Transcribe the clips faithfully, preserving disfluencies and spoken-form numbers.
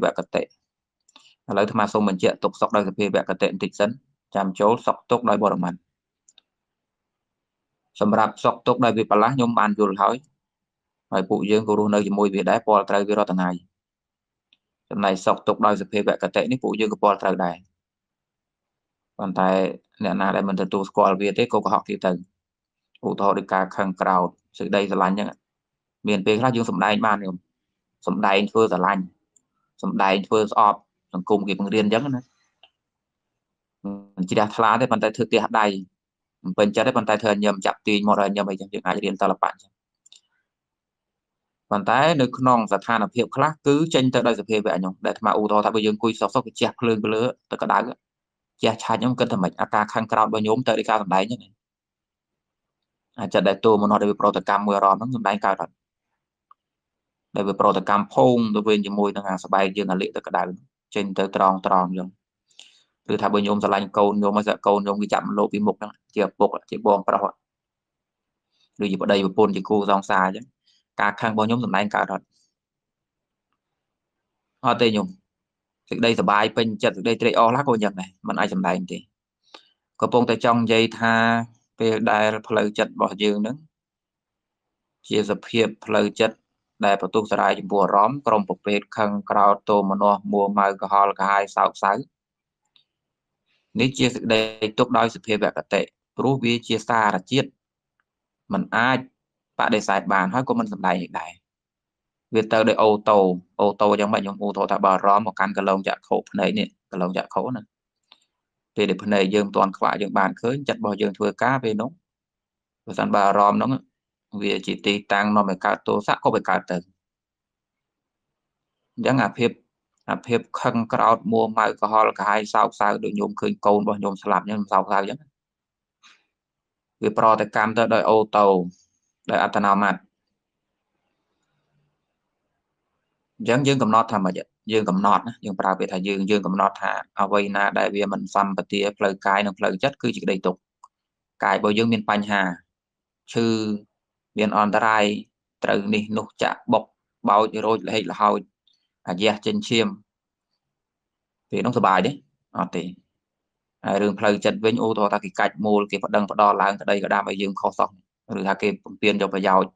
vẹt cật tệ lấy tham số mình chuyện tục sọc đây cà phê vẹt cật tệ tịch dẫn chạm chỗ sọc tốt đây bỏ mặt sầm rạp sọc tốt đây vì bà lá nhóm bàn vừa hỏi phải phụ dương của nơi môi về đá bỏ trai video ngày hôm nay sọc tục đây cà phê vẹt cật tệ nếu phụ dương của bỏ trai đài còn tại nè na đây mình từ tu qua về tới cô của họ kia từng phụ thọ được cả khăn cào sự đây là nhá miền tây khác dương sầm đài ban rồi sầm đài phơi là lành sầm đài phơi ọp còn cùng kịp bằng riêng giống nữa chỉ đặt lá để bàn tay thực tế hạt đài bên trái để bàn tay thừa nhầm chặt tùy một rồi nhầm vậy chẳng ai riêng ta là bạn bàn tay nơi non giặt than là hiệu khác cứ tranh tới đây là hiệu vậy nhung để mà u thọ thay bây giờ cùi sọc sọc cái chẹt lên cái lứa tất cả đá chia chai nhóm cân thầm mạch aka khăn cao bao nhóm tới đi cao thầm đáy nhé chật đại tu mà nó đây pro cam mùa rò nó thầm đáy cao thật đây về pro cam phong đối với những mùi thằng hàng sắp bay dương là lị tất cả đáy trên tới tròn tròn rồi từ thả bao nhóm ra lành câu nhóm mà dạ câu nhóm cái chạm lộ vi mục đó chia bục là chia bom vào rồi gì vào đây vào bồn thì cô dòng xa chứ cả khăn bao nhóm thầm đáy cao thật hoa tê nhung đây là bài bên chặt đây đây o lá cô nhập này mình ai chậm đại thì có bông tay trong dây tha về đài lời chặt bỏ dương nữa chia dập hiệp lời chặt đài vào tu sợi đài bùa róm còn bọc bệt khăn cào tô mà no mua mai cả hò cả hai sáu sáu nếu chia đây tốt đôi sự hiệp về cả tệ rú vi chia xa là chiết mình ai bạn để xài bàn hỏi của mình chậm đại hiện đại Việt tờ để ô tô ô tô giống vậy nhưng ô tô ta bỏ ró một căn cái lông dạ khổ này nè cái lông dạ khổ nè thì để phần này dương toàn khóa dương bàn khơi chặt bỏ dương thừa cá về nóng rồi sẵn bà ròm nóng vì chỉ tí tăng nó mới cao tố xác có phải cao tầng chẳng ạp hiệp ạp hiệp khăn crowd mua màu cơ hoa là cả hai sao sao được nhôm khơi côn và nhôm sạp nhưng sao sao chứ vì pro ta cam tới đợi ô tô đợi át nào mặt dân dương cầm nọt tham mà dương cầm nọt dương bà về thầy dương dương cầm nọt thả Avena đại việt mình xăm và tia lời cái nông lời chất cứ chỉ đầy tục cái bao dương miền Panh Hà chư miền on trai từ đi nục chạ bọc bao nhiêu rồi hay là hào à dè trên chiêm thì nó sờ bài đấy à thì đường lời chất với ô tô ta kỳ cạch mồ kỳ phật đăng phật đo làng ở đây cả đam bao dương khó sọc rồi là cái tiền cho phải giàu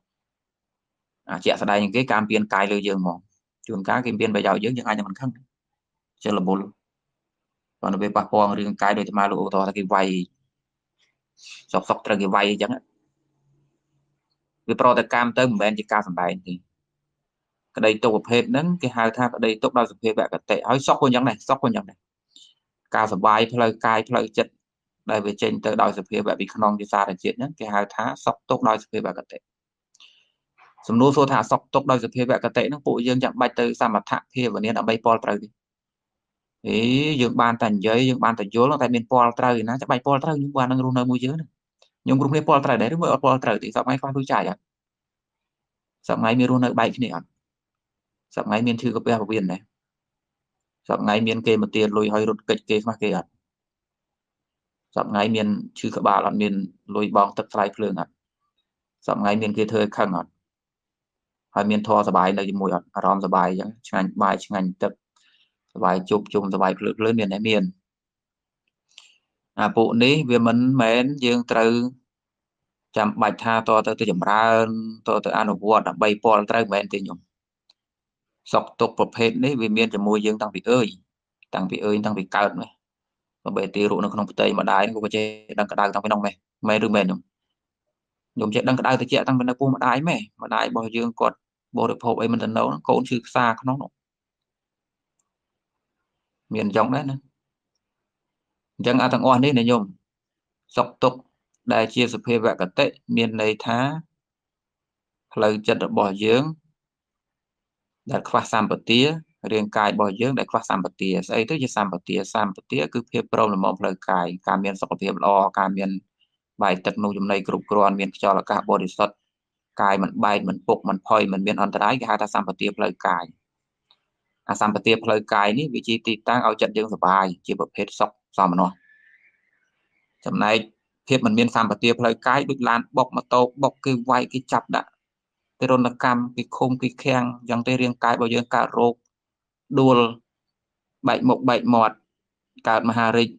à chẹt ở đây những cái cam tiền cái lời dương mỏng chuồng cá kim biên bây giờ dưới những ai nhà mình khăn chưa là bồn còn về bà con riêng cái đôi mà lụa to là cái vay sọc sọc ra cái vay chẳng vì pro ta cam tới một bên chỉ cao phần bài thì cái đây tôi hợp hết đến cái hai tháp ở đây tốt đau về vẹn cái tệ hỏi sóc con nhắn này sóc con nhắn này cao phần bài lời cai lời chật đây về trên tới đòi về vẹn bị non đi xa là chuyện nhất cái hai tháp sóc tốt đau về vẹn cái tệ sầm nô số thả sọc tốc đôi giật phê vẹt cả tệ nó phụ dương chạm bay tới sao mà thả phê và nên đã bay pol trời thì dương ban thành giấy dương ban thành gió nó tại miền pol trời nó sẽ bay pol trời nhưng qua nó luôn nơi môi giới nhưng cũng nên pol trời đấy mới ở pol trời thì sao máy khoan tôi chạy à sao máy miền luôn nơi bay cái này à sao máy miền thư có bè vào biển này sao máy miền kê một tiền lôi hơi rụt kịch kê mà kê à sao máy miền chư các bà là miền lôi bong tập trái phượng à sao máy miền kia thơi khăng à hai miền thọ sờ bài này mùi rom sờ bài chẳng ngành bài chẳng ngành tập sờ bài chụp chụp sờ bài lớn lớn miền này miền à bộ ní về mình mến dương từ chạm bạch tha to tới tới chậm ra to tới ăn uống đã bay pol tới mến tới nhung sọc tục tập hết ní về miền chậm mùi dương tăng vị ơi tăng vị ơi tăng vị cao này mà bể tì rụt nó không tây mà đái nó cũng có chơi đang cả đang tăng bên nông này mày đừng mệt nhung nhung chơi đang cả đang tới chơi tăng bên này cũng mà đái mày mà đái bao dương còn bộ được hộp ấy mình tấn đấu nó cũng chưa xa nó nó miền giống đấy nữa chẳng ai thằng oan đấy này nhung sọc tục đại chia sập hệ vẹn cả tệ miền này thá lời chật bỏ dưỡng đặt qua sam bật tía riêng cài bỏ dưỡng đặt qua sam bật tía ấy tức là sam bật tía sam bật tía cứ phê pro là một lời cài cả miền sọc phê lo cả miền bài tập nội dung này group còn miền cho là cả body shot cài mình bay mình phục mình phơi mình miền on trái cái hai ta sam bát tiệp lời cài à sam bát tiệp lời cài ní vị trí tì tăng ao chặt dương sờ bài chỉ bậc hết sọc sao mà nó hôm nay thiệp mình miền sam bát tiệp lời cài đứt lan bọc mà tô bọc cái quay cái chập đã cái rôn là cam cái khung cái keng dòng tây riêng cài bao nhiêu cà rô đuôi bảy một bảy mọt cả Maha Rich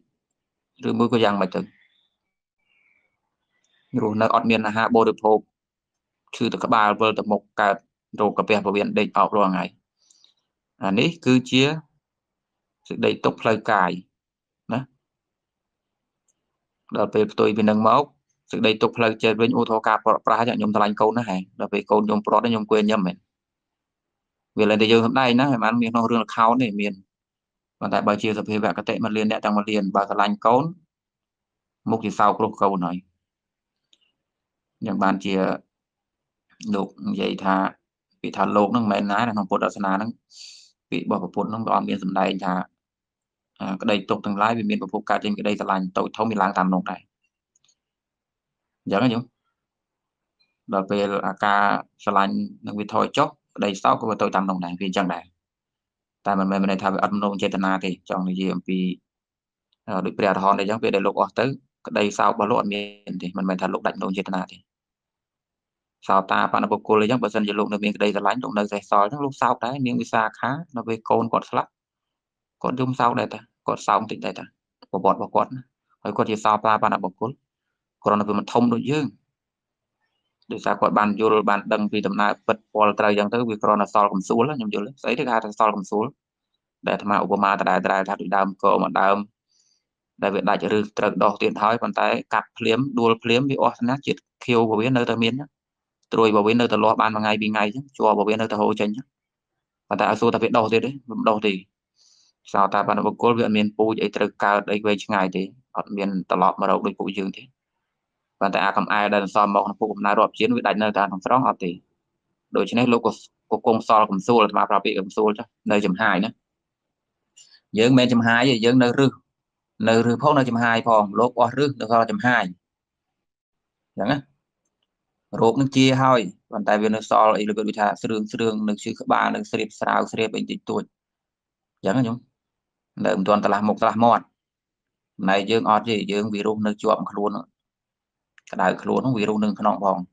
rồi mới có dạng mà chừng rồi nó ọt miền là hạ bồ được hộp chứ từ các bà vừa tập một cả rồi cà phê và biển định ở rồi ngày à nấy cứ chia sự đầy tốc lời cài đó đợt về tôi bên đường máu sự đầy tốc lời chơi với ô tô cà phê dạng nhôm ta câu nó hàng đợt về câu nhôm pro nó nhôm quên nhầm mình vì lần giờ hôm nay nó phải mang miền nó rương khao này miền còn tại bao chiều tập về các tệ mà liền đại tăng mà liền bà ta lành cốn một thì sau câu câu nói những bạn chia đục vậy thà bị thà lột nó mày nái là không phốt đạo sanh nó bị bỏ phốt nó đòn miền sầm đầy thà cái đây tục từng lái về miền phốt cả trên cái đây ta lành tội thâu miền lang tạm nông này nhớ cái nhung đợt về ca ta lành đừng bị thôi chốc đây sau có tôi tạm nông này vì chẳng này tại mình mình này thà bị âm nông trên ta thì trong cái gì vì được bè hòn này chẳng về để lột ở tới đây sau bỏ lột miền thì mình mình thà lột đánh nông trên ta thì sao ta bạn bọc cô lấy những bữa dân dịch lụng được miệng đây là lánh động nơi dài sói lúc sau đấy miệng bị xa khá nó về côn còn sắp còn dung sau đây ta còn xong tỉnh đây ta của bọn bọc quật ấy có thì sao ta bạn bọc cô còn là vì mình thông đối dương để sao gọi bàn vô bàn đằng vì tầm này bật bọt trời dân tới vì còn là sói cũng xuống là nhầm vô lấy giấy thứ hai là sói cũng xuống để thằng mà Obama tại đại đại đam cờ mà đam đại việt đại chữ trời đỏ tiền thói còn tay cặp liếm đua liếm bị oan nát chết kêu của biết nơi ta miến rồi bảo bên nơi ta lo ban vào ngày vì ngày chứ cho bảo bên nơi ta hỗ trợ nhé và ta số ta biết đâu thế đấy đâu thì sao ta bạn bọc cố viện miền pu vậy từ cao đây về ngày thì ở miền ta lọt mà đầu đôi cụ dương thế và ta cầm ai đang so một phụ cùng na đọp chiến với đại nơi ta thằng song họ thì đối chiến này lúc của công so cùng xô là mà bảo bị cùng xô chứ nơi chấm hai nữa dưỡng bên chấm hai vậy dưỡng nơi rư nơi rư phốt nơi chấm hai phòng lốp o rư được coi chấm hai chẳng á rộp nó chia hơi còn tại vì nó so lại được bị thả sương sương được chữ ba được xếp sao xếp bệnh tịch tuổi chẳng nhung đợi toàn ta làm một ta làm một này dương ọt gì dương vì rộp nó chuộng luôn cái đại luôn nó vì rộp nâng nọng vòng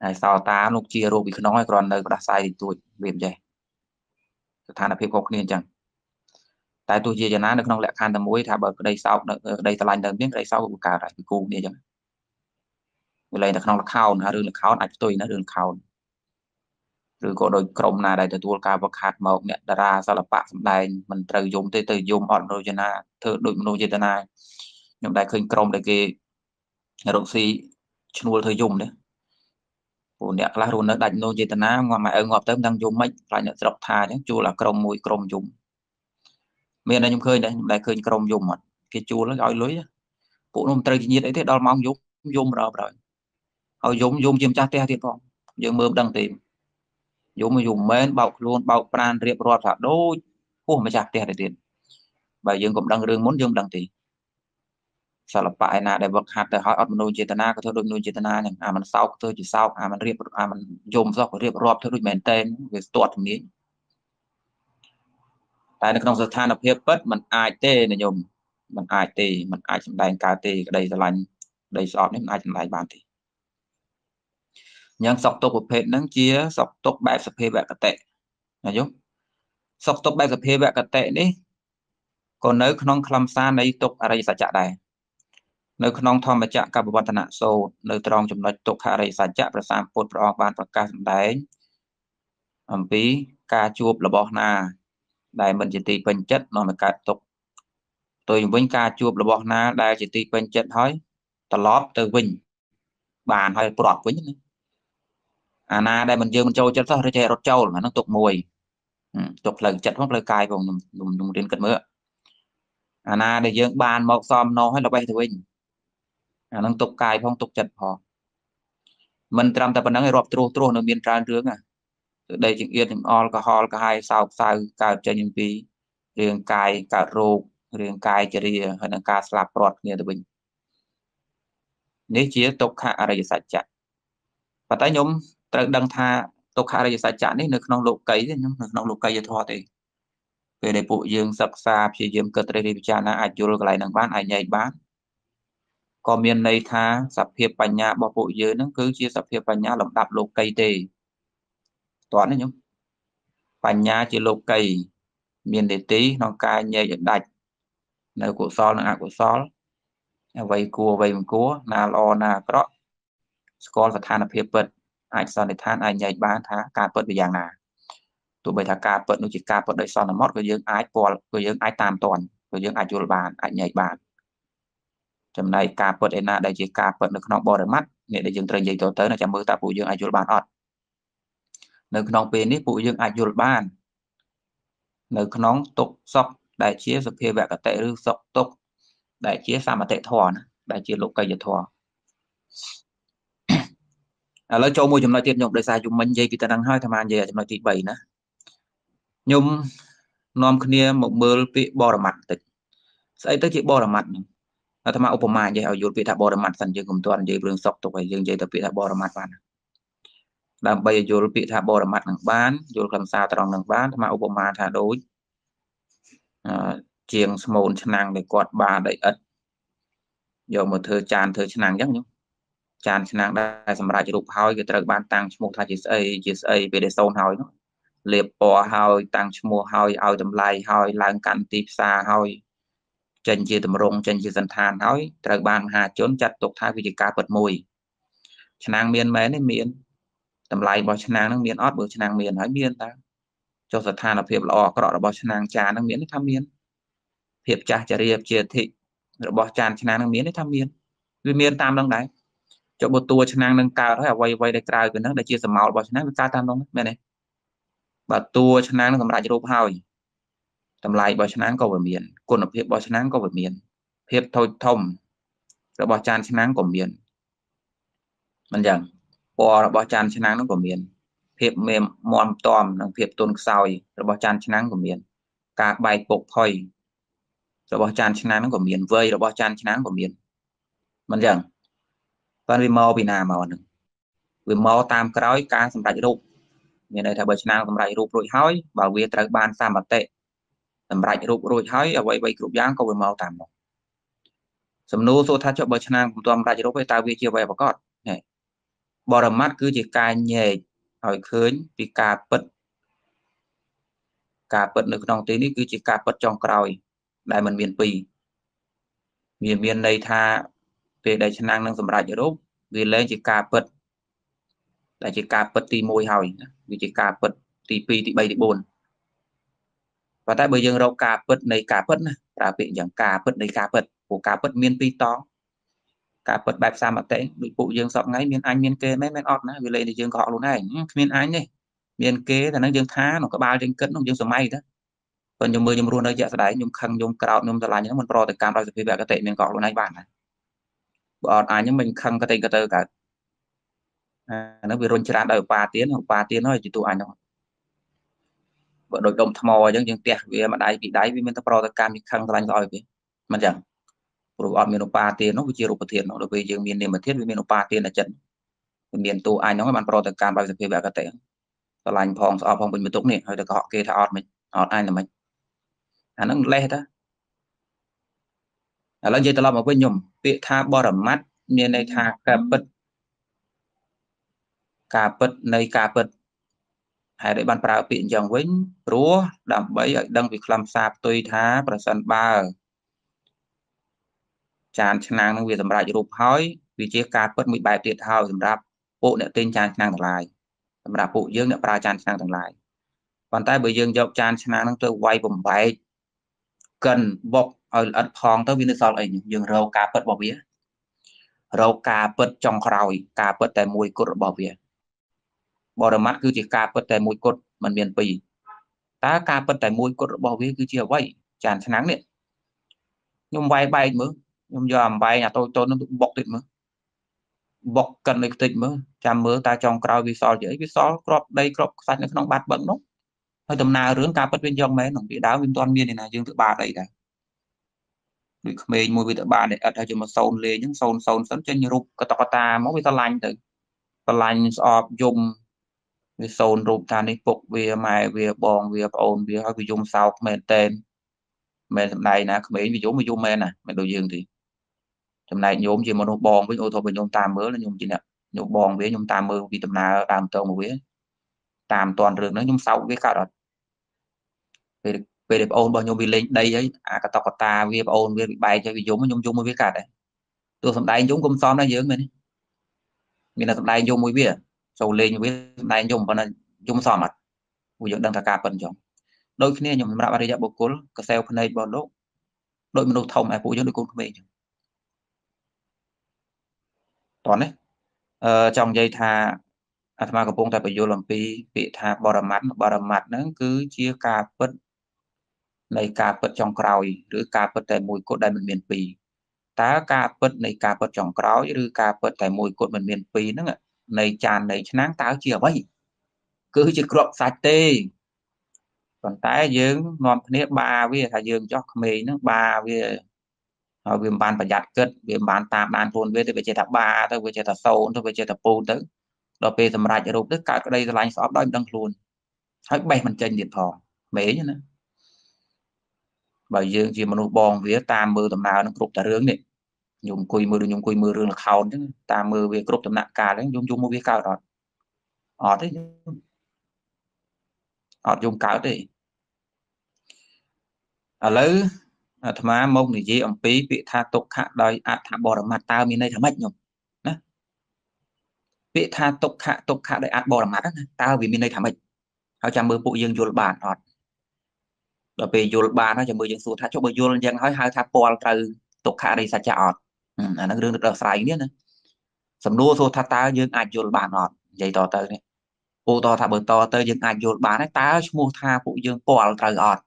này sao ta lúc chia rộp bị nói còn đời có đặt sai thì tuổi viêm dày thà là phê cọc liền chẳng tại tôi chia cho nó được nong lẹ khan tầm mũi thả bờ đây sau đây ta lành đừng biết đây sau của cả đại cụ đi chẳng lại là không là khao nữa rồi là khao này tôi nó đường khao rồi có đôi cồng này đây từ tua cá vật hạt màu nè đà ra sao là bạc này mình từ dùng tới từ dùng họ rồi cho na thợ đội nô trên này nhưng đại khinh cồng đại kia động si nuôi thời dùng đấy của nè là rồi nó đánh nô trên na ngoài mà ở ngọc tới đang dùng mấy lại nhận độc thà nhé chua là cồng mùi cồng dùng miền đây nhung khơi đấy đại khinh cồng dùng mà cái chua nó gọi lưới cụ nông từ nhiệt ấy thế đo mong dùng dùng rồi rồi họ dùng dùng chim chát te thì còn dùng mưa đang tìm dùng mà dùng men bọc luôn bọc pran riệp rọt thả đôi khu mà chặt te để tiền và dương cũng đang rương muốn dương đang tìm sao là phải là để vật hạt để hỏi ọt nuôi chetana có thôi đôi nuôi chetana này à mình sau thôi chỉ sau à mình riệp à mình dùng do của riệp rọt thôi đôi mền tên về tuột miếng tại nó không sợ than là hiệp bất mình ai tê này nhung mình ai tê mình ai chấm đài cà tê cái đây là lành đây sọt nên ai chấm đài bàn thì nhưng sọc tộc của phê nắng chia sọc tộc bạc sập phê bạc cả tệ này chú sọc tộc bạc sập phê bạc cả tệ đấy còn nơi khôn khlam xa này tộc ở đây sạch chạ này nơi khôn thom mà chạ cả bộ văn nạn sâu nơi trong chúng nói tộc ở đây sạch chạ và sam phốt và ban và ca đấy ẩm phí ca chuột là bò na đại mình chỉ tì bình chất nó là cả tộc tôi với ca chuột là bò na đại chỉ tì bình chất thôi ta lót từ vinh bàn hay bọt vinh à na đây mình dương mình châu chất thôi để che rốt châu mà nó tục mùi ừ, tục lần chất hoặc lời cài vùng vùng vùng trên cận mưa à na đây dương bàn mọc xòm nó hay là bay thôi à nó tục cài phong tục chất họ mình làm tập năng hay rọp trô trô nó miên tràn rướng à đây chuyện yên những alcohol cả hai sao sao cả chơi những tí riêng cài cả rô riêng cài chơi riêng hay là cả slap rọt như thế bình nếu chỉ tục hạ ở đây sạch chặt và tay nhóm đang tha tộc hạ đây sạch chán đấy nước non lộ cấy đấy nước non lộ cấy cho thọ thì về để bộ dương sập xa phía dương cật đây bị chán là ai chịu được lại năng bán ai nhảy bán còn miền này tha sập hiệp bành nhà bỏ bộ dương nó cứ chia sập hiệp bành nhà lồng đạp lộ cấy tề toán đấy nhung Bánh nhá chỉ lục cây miền để tí nó cài nhẹ đạch nơi của xó là của xó vậy cua vậy mình cua là lo là có đó con và than là phê bật ai sao để than ai nhảy bán thá cà bật về dạng nào tụi bây thá cà bật nó chỉ cà bật đời sau là mót của dương ái bò của dương ái tam toàn của dương ái chùa bàn ai nhảy bàn trong này cà bật đây là đây chỉ cà bật được nó bò được mắt nghĩa để dương trời dây tổ tới là chạm mưa ta phụ dương ai chùa bàn ọt nơi nòng bên đấy phụ dương ai chùa bàn nơi nòng tục sọc đại chia sự phê vẽ cả tệ rư sọc tục đại chia sao mà tệ thò đại chia lục cây giật thò lấy cho môi chúng ta tiếp nhung để xài chúng mình dây kita đang hơi tham ăn dây chúng ta chỉ bảy nữa nhung nom kia một mưa bị bò mặt tịch xây tới chỉ bò mặt là tham ăn ôm mày dây ở dưới bị thả bò mặt thành dây cùng toàn dây đường sọc tụ phải dây dây tập bị thả bò mặt bạn làm bây giờ bị thả bò mặt nặng bán rồi làm sao tròn nặng bán tham ăn ôm mày thả đối chieng small năng để quạt bà đậy ật giờ một thưa tràn thưa năng nhắc nhung chán năng đại sầm ra chỉ lục hao cái tờ ban tăng một thay chỉ xây chỉ xây về để sâu hao nó liệp bò hao tăng mua hao ao tầm lai hao lang cạn tít xa hao chân chia tầm rong chân chia dần than hao tờ ban hà trốn chặt tục thay vì chỉ cá bật mùi năng miền mấy nên miền tầm lai bò năng năng miền ót bò năng miền nói miền ta cho thật than là phèm lò có đọ bò năng trà năng miền nó tham miền phèm trà trà riệp chia thị bò tràn năng năng miền nó tham miền vì miền tam đang đấy cho một tua năng nâng cao đó là quay quay để cao cái nó để chia sẻ máu và năng cao tam luôn này và tua năng nó làm lại cho đốp hôi làm lại và năng cầu về miền quân hợp hiệp và năng cầu về miền hiệp thôi thông rồi bỏ tràn năng của miền mình rằng bỏ bỏ tràn năng nó của miền hiệp mềm mòn tòm làm hiệp tôn sòi rồi bỏ tràn năng của miền cả bài cục thôi rồi bỏ tràn năng nó của miền vơi rồi bỏ tràn năng của miền mình rằng còn vì màu bị nào màu nữa vì màu tam cõi cá sầm đại rụp như này thà bơi nang sầm đại rụp rồi hói bảo việt tây ban sa mật tệ sầm đại rụp rồi hói ở vậy vậy rụp giang câu về màu tam màu sầm nô số tha cho bơi nang cùng toàn đại rụp với tàu việt chiều về và cọt này bờ đầm mát cứ chỉ cài nhẹ hỏi khơi vì cà bớt cà bớt được đồng tí này cứ chỉ cà bớt trong cõi đại mình miền pì miền miền đây tha về đại chân năng năng sầm rải rốt vì lên chỉ cà bật đại chỉ cà bật tì môi hòi vì chỉ cà bật tì pi tì bay tì bồn và tại bây giờ đâu cà bật này cà bật này đặc biệt chẳng cà bật này cà bật của cà bật miên pi to cà bật bẹp sa mặt tệ bị phụ dương sọp ngay miên anh miên kê mấy miên ọt nữa vì lên thì dương gọ luôn này miên anh này miên kê là năng dương thá nó có ba trên cấn nó dương sầm may đó còn dùng mưa dùng ruộng nơi dạ đại dùng khăn dùng cào dùng tờ lại những món pro từ cam rồi từ phía bẹt cái tệ miên gọ luôn này bạn này bọn ai những mình khăn cái tên cái tơ cả nó bị run chán đời ba tiếng hoặc ba tiếng thôi chỉ tụ ảnh thôi bọn đội đồng tham mò những những tiệt vì mà đáy bị đáy vì mình tập pro tập cam những khăn tập anh rồi vậy mình chẳng bọn miền ba tiếng nó bị chia rụp thiệt nó được vì riêng miền này mà thiết với miền ba tiếng là chấn miền tụ ảnh nó các bạn pro tập cam bao giờ về cái tệ tập anh phòng ở phòng mình bị tụt nè rồi được họ kê thợ mình họ ai là mình nó lẹ đó là dây tao mà với nhung bị tha bò đầm mắt miền này tha cà bật cà bật này cà bật hãy để bàn bạc biện dòng với rúa đảm bấy đang việc làm sạp tùy tha và sân ba chán năng năng việc làm lại chụp hói vì chế cà bật mười bài tiệt hào làm ra bộ nợ tên chán năng thằng lại làm ra bộ dương nợ pra chán năng thằng lại bàn tay bởi dương dọc chán năng năng tôi quay vùng bài cần bọc ở ẩn phong tới viên sau này dừng râu cà bớt bảo vía râu cà bớt trong còi cà bớt tại mùi cột bảo vía bỏ đầm mắt cứ chỉ cà bớt tại mùi cột mình miền pì tá cà bớt tại mùi cột bảo vía cứ chiều vậy tràn sáng nè nhung bay bay mớ nhung dòm bay nhà tôi tôi nó bọc tịt mớ bọc cần được tịt mớ chạm mớ ta trong còi vì sao dễ vì sao crop đây crop xanh nó không bạt bận nó hơi tầm nào rướng cà bớt bên trong mấy nó bị đá bên toàn miền này là dương tự bà đây cả mình mua về tờ bàn để ở đây chúng mà sồn lê những sồn sồn sấn trên như rụp cái ta máu bị ta lành từ ta lành ọp dùng về sồn rụp ta đi phục về mài về bòn về ồn về hơi bị dùng sau mềm tên mềm này nè mình bị dùng bị dùng mềm nè mình đồ dương thì tầm này nhôm chỉ mà nó bòn với ô tô mình nhôm tam mớ là nhôm chỉ nè nhôm bòn với nhôm tam mơ vì tầm nào tam tôm một vía tam toàn rừng nó nhôm sau cái cả đó về đẹp ôn bao nhiêu bị lên đây ấy à cả tộc cả ta về ôn về bài cho bị giống nhung nhung với cả đấy tôi thầm đại nhung cũng xóm nó nhớ mình mình là thầm đại nhung với bia sầu lên với đại nhung và là nhung xóm mặt bây giờ đang thà cả phần chồng đôi khi nhung mình đã vào đây dạo bộ cố cả sale phần này bọn lỗ đội mình đầu thông ai phụ cho đội cô về toàn đấy trong dây thà anh ta có bông tại bây giờ làm pi bị thà bờ đầm mặt bờ đầm mặt nó cứ chia cả phần này cả vật trong còi, rưỡi cả vật tại mùi cốt đại mình miền Pì, tá cả vật này cả vật trong còi, rưỡi cả vật tại mùi cốt mình miền Pì nữa, này tràn này nắng táo chiều vậy, cứ chỉ cọp sạch tê, còn tái dương non thế ba với thà dương cho mì nữa ba với, với bàn phải giặt cất, với bàn tạm bàn phun với tôi về chơi tập ba, tôi về chơi tập sâu, tôi về chơi tập bồn tới, đó về làm lại rồi tất cả cái đây là anh shop đó đang luôn, hãy bày mình trên điện thoại, mế như nữa. Bởi dương chỉ mà nó bong vía ta mơ tầm nào nó cục ta rướng này nhung cùi mơ được nhung cùi mơ rương là khâu ta mơ về cục tầm nặng cả đấy nhung nhung mơ vía cao rồi họ đấy họ dùng cáo đấy ở lấy thầm á mông thì gì ông pí bị tha tục hạ đời ạt thả bò đầm mặt tao miền đây thả mạch nhung đó bị tha tục hạ tục hạ đời ạt bò đầm mặt tao vì miền đây thả mạch họ chăm mơ bộ dương vô bản họ và về vô ba nó cho mười dân số thà cho mười vô dân hỏi hai thà pol từ tục hạ đây sạch chọt à nó rương được đào sài biết nữa sầm đua số thà ta dân ai vô ba nọt vậy to tới này ô to thà bờ to tới dân ai vô ba đấy ta mua thà phụ dân pol từ ọt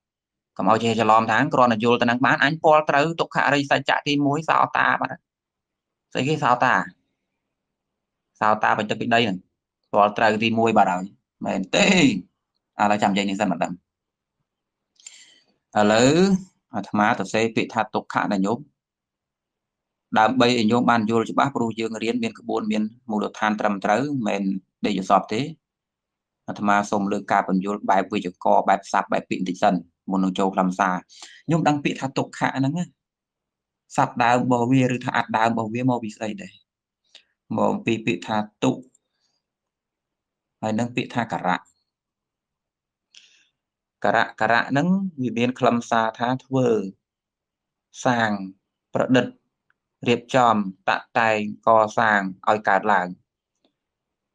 còn ao chơi cho lòm tháng còn là vô ta đang bán anh pol từ tục hạ đây sạch chạy đi mối sao ta bạn xây cái sao ta sao ta phải cho bên đây này pol từ đi mối bà rồi mày tê à là chạm dây này ra mặt đầm lỡ thà tập xe bị thà tục hạ là nhốm đàm bây nhôm ban vô cho bác pro dương riêng miền buôn miền mù được than trầm trớ mền để cho sọp thế thà xôm lừa cà phần vô bài vui cho co bài sạp bài pịn thị dân môn nông châu làm xa nhôm đang bị thà tục hạ nắng á sạp đá bò vía rồi thà đá bò vía mò bị xây đấy mò bị bị thà tụ hay đang bị thà cả rạ cả rạ cả rạ nắng vì bên khâm xa thá thưa sàng bật đật riệp tròn tạ tài co sàng oi cả làng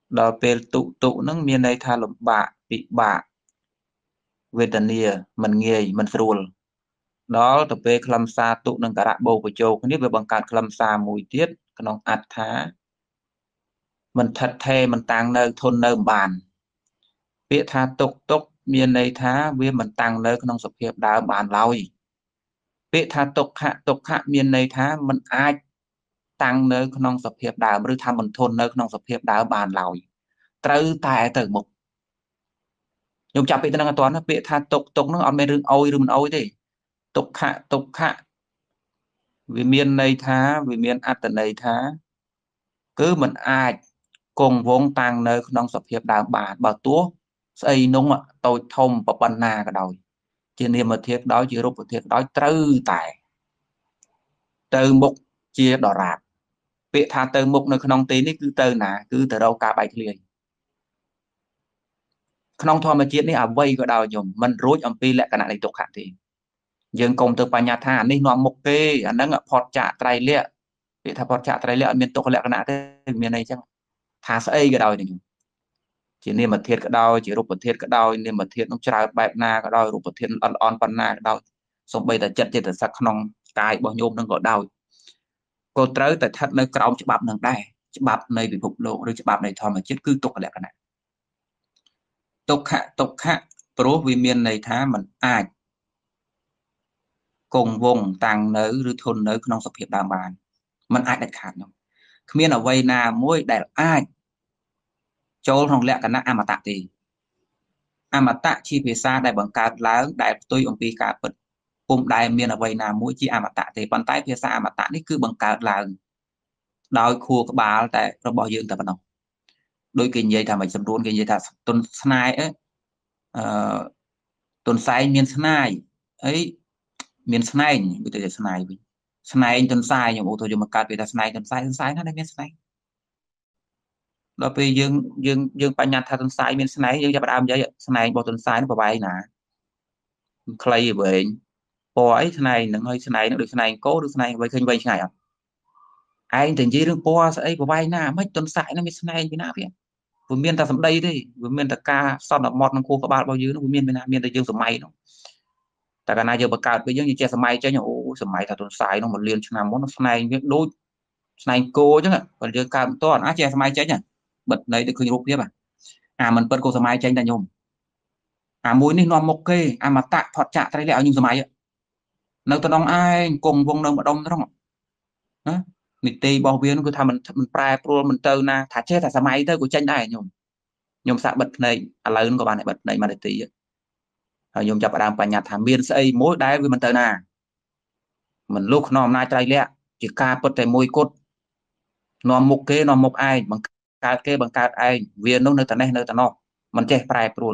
đòi về tụ tụ nắng miền đây tha lụm bạ bị bạ về tận nìa mình nghề mình rùa đó tập về khâm xa tụ nâng cả rạ bầu của châu không biết về bằng cạn khâm xa mùi tiết cái nòng ạt thá mình thật thề mình tàng nơi thôn nơi bàn bịa tha tục tục miền này thá với mình tăng nơi con sập hiệp đá bàn lòi bị tha tục hạ tục hạ miền này thá mình ai tăng nơi con sập hiệp đá bự tham mình thôn nơi con sập hiệp đá bàn lòi trừ tài tử mục nhung chập bị tên năng toán bị tha tục tục nó ăn mê rừng ôi rừng ôi thế tục hạ tục hạ vì miền này thá vì miền ạt tận này thá cứ mình ai cùng vốn tăng nơi con sập hiệp đá bàn bảo túa xây nông ạ tôi thông và ban na cái đầu trên niềm mà thiệt đó chỉ rút thiệt đó trừ tài từ mục chia đỏ rạp việc tha từ mục nơi không tin đấy cứ từ nà cứ từ đâu cả bài liền không thôi mà chuyện đấy à vây cái đầu nhổm mình rối âm pi lại cái nạn này tục hạn thì dương công từ bà nhà tha nên nó mục kê anh đang ạ phật trả trai lệ việc tha phật trả trai lệ miền tục lệ cái nạn thế miền này chắc tha xây cái đầu này chỉ nên mà thiệt cái đau chỉ rụp thiệt cái đau nên mà thiệt nó trào bẹp na cái đau rụp thiệt on on pan na cái đau xong bây giờ chật trên từ sắc non cài bao nhôm đang gọi đau cô tới tại thật nơi cầu chụp bạp nằng đây chụp bạp này bị phục lộ rồi chụp bạp này thôi mà chết cứ tục lại cái này tục hạ tục hạ pro vi miền này thá mình ai cùng vùng tàng nơi rư thôn nơi non sập hiệp đàm bàn mình ai đặt khát không miền ở vây na mỗi đại ai châu hồng lệ cả na amata thì amata chi về xa đại bằng cát lá đại tôi ông pi cát bật cùng đại miền ở vây na mũi chi amata thì bàn tay phía xa amata đấy cứ bằng cát là đòi khua các bà tại nó bỏ dưỡng tại bên ông đôi khi vậy thà mình sầm đôn khi vậy thà tuần sai ấy tuần sai miền sai ấy miền sai bây giờ sai bây sai tuần sai nhưng ô tô dùng bằng cát bây giờ sai tuần sai tuần sai nó là miền sai đó bây dương dương dương ban nhạt tha tuần sai miền sài dương cho bạn am vậy sài bỏ tuần sai nó vào bài nè clay về poi này nó hơi này nó được này cố được này với kênh bay ngày à ai thành chi được poi ấy của bay na mấy tuần sải nó mới này như nào vậy vừa miên ta sắm đây đi vừa miên ta ca sau đó mọt nó khô các bạn bao nhiêu nó vừa miên bên nào miên ta dương sầm mày nó ta cả nay giờ bậc cao bây giờ như che sầm mày che nhở sầm mày ta tuần sải nó một liền cho làm món nó này biết đôi này cô chứ là còn dương cao to nó che sầm mày che nhở bật lấy được khơi rục tiếp à à mình bật cô sầm mày che ta nhôm à mối nên nó một cây à mà tạ thọt chạ tay lẹo nhưng sầm mày nó ta đông ai cùng vùng đông mà đông đó không ạ mình tì bao viên cứ tham mình mình prai pro mình tơ na thả chết thả xe máy tới của tranh đây nhom nhom xạ bật này à lớn của bạn này bật này mà để tì rồi nhom chập đàm phải nhặt thảm biên xây mối đá với mình tơ na mình lúc nó nay trai lẹ chỉ ca bật tay môi cốt nó một cái nó một ai bằng ca cái bằng ca ai viên nó nơi tận này nơi tận nọ mình chơi prai pro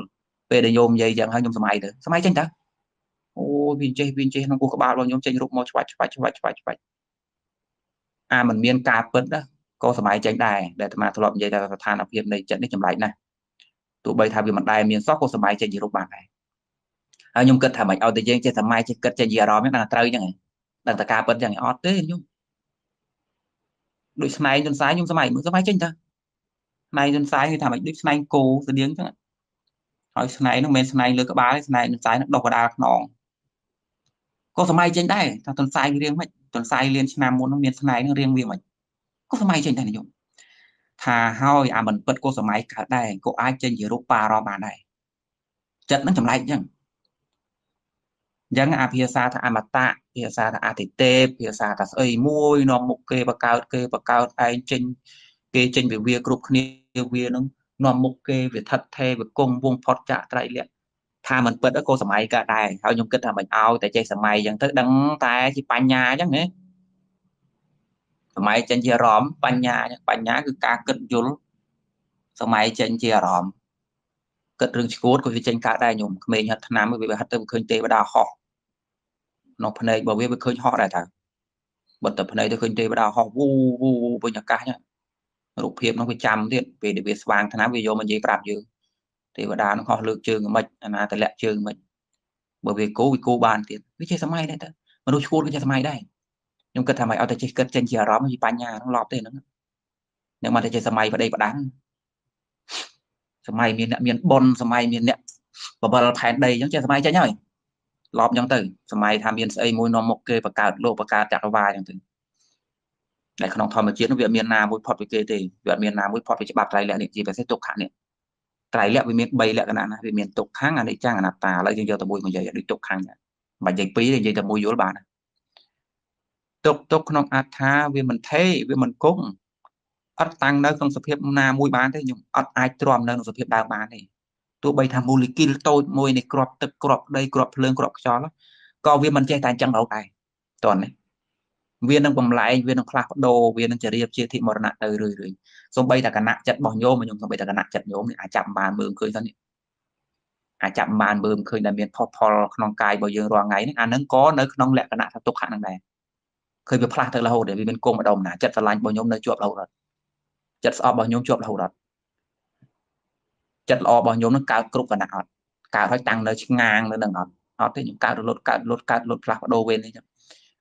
về để nhom dây dạng hai nhom xe máy thôi xe máy tranh ta ôi viên chơi viên chơi nó của các bạn luôn nhom chơi rục một vạch vạch vạch vạch vạch à mình miên ca bớt đó có thoải mái tránh đài để mà thảo luận vậy là than học hiệp này trận để chấm lại này tụi bây thay vì mặt đài miên sóc có thoải mái tránh gì lúc bạn này à nhung cất thả mày ao tự nhiên chơi thoải mái chơi cất chơi gì đó mới là trâu chẳng này đằng ta ca bớt chẳng ót thế nhung đuổi này chân trái nhung sao mày muốn sao mày tránh ta này chân trái thì thả mày đứt này cô từ điếng chẳng hỏi này nó men này lừa các bá này chân trái nó độc vào đà nòng có thoải mái tránh đài thằng chân trái riêng mày tuần sai liên nam muốn nó miền này nó riêng biệt mình có sao máy trên này nhung thà hoi à mình bật cô sao máy cả đây cô ai trên dưới rúp pa ro bàn này trận nó chậm lại chẳng chẳng à phía xa thà mặt tạ phía xa thà à thì tê phía xa thà ấy môi nó một kê bạc cao kê bạc cao ai trên kê trên về việc group kia về nó nó một kê về thật thề về công vuông phật trả lại liền thà mình bật ở cô sầm ai cả đài hao nhung kết thà mình ao tại chơi sầm mày chẳng tới đắng tai chỉ pan nhà chẳng nè sầm mày chơi chia róm pan nhà pan nhà cứ cá cật dồn sầm mày chơi chia róm cật rừng cốt của chơi cá đài nhung mình hất nam bởi vì hất từ khơi tê và đào họ nó phần này bảo vệ với khơi họ đại thằng bật tập phần này từ khơi tê và đào họ vu vu với nhà cá nhá lục hiệp nó phải chăm thiệt về để về vàng thằng nam về vô mình gì làm gì thì bà đà nó khó lược trường của mình là tài lệ trường mình bởi vì cố vì cô bàn tiền với chơi xe máy đấy ta mà đôi cô chơi xe máy đây nhưng cần thằng mày ở đây chơi cất trên chìa đó mà gì bán nhà nó lọp thế nữa nhưng mà chơi xe máy vào đây bà đáng xe máy miền miền bon xe máy miền nẹt và bà là phải đây giống chơi xe máy chơi nhảy lọp giống từ xe máy tham miền xây môi nó một kê và cả lộ và cả chặt nó vai giống từ lại không thòm mà chiến ở viện miền nam với phật với kê thì viện miền nam với phật với bạc này là định gì phải sẽ tục hạn này trái lẽ với miền bay lẽ cái này với miền tục kháng anh ấy trang anh ta lấy giờ tao bôi mà giờ được tục kháng mà dạy phí thì giờ tao bôi vô bạn tục tục nó ăn tha vì mình thế vì mình cúng ăn tăng nơi trong sự hiệp na môi bán thế nhưng ăn ai tròn nơi trong sự hiệp đào bán này tụi bay tham mưu lý kia tôi môi này crop tập crop đây crop lên crop cho nó còn vì mình che tay chân đầu này toàn này viên đang còn lại viên đang khạc đồ viên đang chở đi chia thị một nạn từ rồi rồi xong bây là cả nạn chặt bỏ nhôm mà nhung xong bây là cả nạn chặt nhôm này à chạm bàn bơm khơi thân này à chạm bàn bơm khơi là miền pho pho non cài bao giờ loa ngáy à nó có nơi non lẹ cả nạn tục hạn này khơi bị khạc thật là hồ để vì bên cô mà đồng nã chặt và lạnh bao nhôm nơi chuột đầu rồi chặt o bao nhôm chuột đầu rồi chặt o bao nhôm nó cao cục và nạn cao phải tăng nơi ngang nơi đằng họ thế những cao được lột cao lột cao lột khạc đồ bên đấy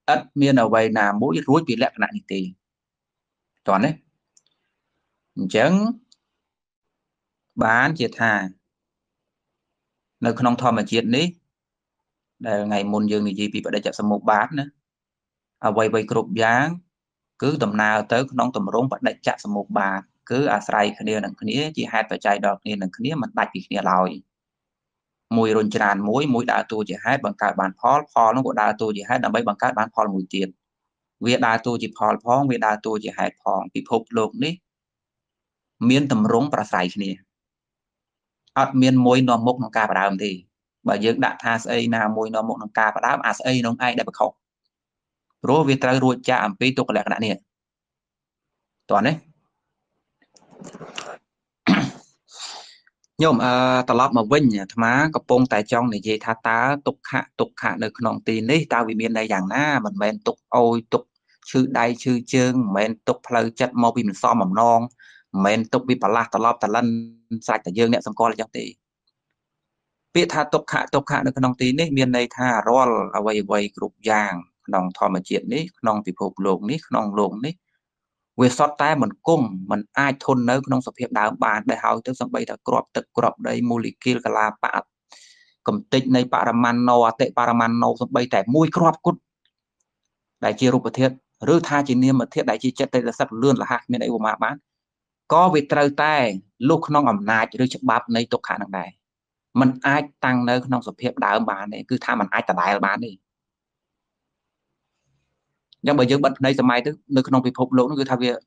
ất miền ở vậy là mỗi rối bị lẹt nạn thì toàn đấy chẳng bán triệt hà nơi không thò mà triệt đấy là ngày môn dương thì gì bị vậy để chặt xong một bán nữa à vậy vậy cột dáng cứ tầm nào tới không tầm rốn và để chặt xong một bà cứ à say khné nặng khné chỉ hai vợ trai đọt nên nặng khné mà đặt bị khné lòi mùi rôn tràn mối mối đá tu chỉ hết bằng cả bàn phò phò nó của đá tu chỉ hết đầm bấy bằng cả bàn phò mùi tiền việc đá tu chỉ phò phò việc đá tu chỉ hết phò bị phục lục đấy miên tầm rống và sải này ở miên mối non mốc non ca và đám thì bởi dương đã tha say na mối non mốc non ca và đám à say non ai đã bật khóc rồi việc trai ruột cha ẩm phi tục lại cái này toàn đấy nhômตลอดมาวิ่งเนี่ยทำไมกระโปรงแต่จองเนี่ยเยธาตาตกขะตกขะในขนมตีนี่ตาวิเมียนในอย่างน่ามันเป็นตกโอยตกชื่อใดชื่อเจิงเป็นตกเพลิดจัดมอวิมันซ้อมหม่อมนองเป็นตกวิปลาสตลอดตะลันใส่แต่เยิงเนี่ยสังกอเลยจังตี Biết tha tục hạ tục hạ được non tí nấy miền này tha rol ở vây vây group giang non thò mà chuyện nấy non bị phục lộn nấy non lộn nấy về sót tai mình cung mình ai thôn nơi non sập hiệp đảo bàn đại học tới sân bay đã crop tự crop đây molecule là bạn cầm tích này paramano tệ paramano sân bay tại mui crop cút đại chi ruột thiệt rư tha chỉ niêm mà thiệt đại chi chết đây là sập lươn là hạt miền này của mà bán có việc trâu tai lúc non ẩm nà chỉ được chụp bắp này tục hạ năng này mình ai tăng nơi nông sản hiệp đảo bán này cứ tha mình ai trả đại là bán đi nhưng bây giờ bận đây giờ mai tức nơi nông bị phục lỗ nó cứ tha việc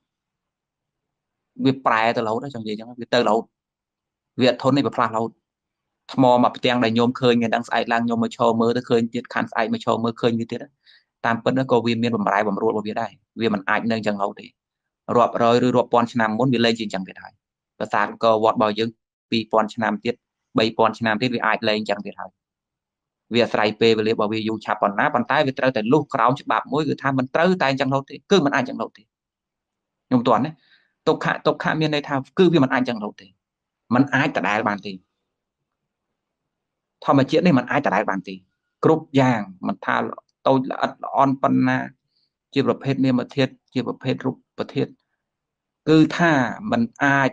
việc prai từ lâu đó chẳng gì chẳng việc từ lâu việc thôn này bị pha lâu mò mà tiếng này nhôm khơi nghe đang say lang nhôm mà cho mơ tới khơi tiệt khăn say mà cho mơ khơi như thế đó tam bận đó có viên miên bầm rai bầm ruột bầm việc đây vì mình ai nơi chẳng lâu thì rọp rồi rồi rọp pon nằm muốn bị lên chuyện chẳng việc này và ta có vọt bao nhiêu pi pon nằm tiệt bây còn làm thế vì ai lên chẳng thiệt hại việc sai về về bảo vệ dùng chạp còn ná bàn tay về trâu tại lúc cào chụp bạc mỗi người tham mình trâu tay chẳng lâu thì cứ mình ai chẳng lâu thì nhung toàn đấy tục hạ tục hạ miền này tham cứ vì mình ai chẳng lâu thì mình ai cả đại bàn thì thôi mà chuyện này mình ai cả đại bàn thì group giang mình tha tôi là on panna chia bậc hết miền mà thiệt chia bậc hết group bậc thiệt cứ tha mình ai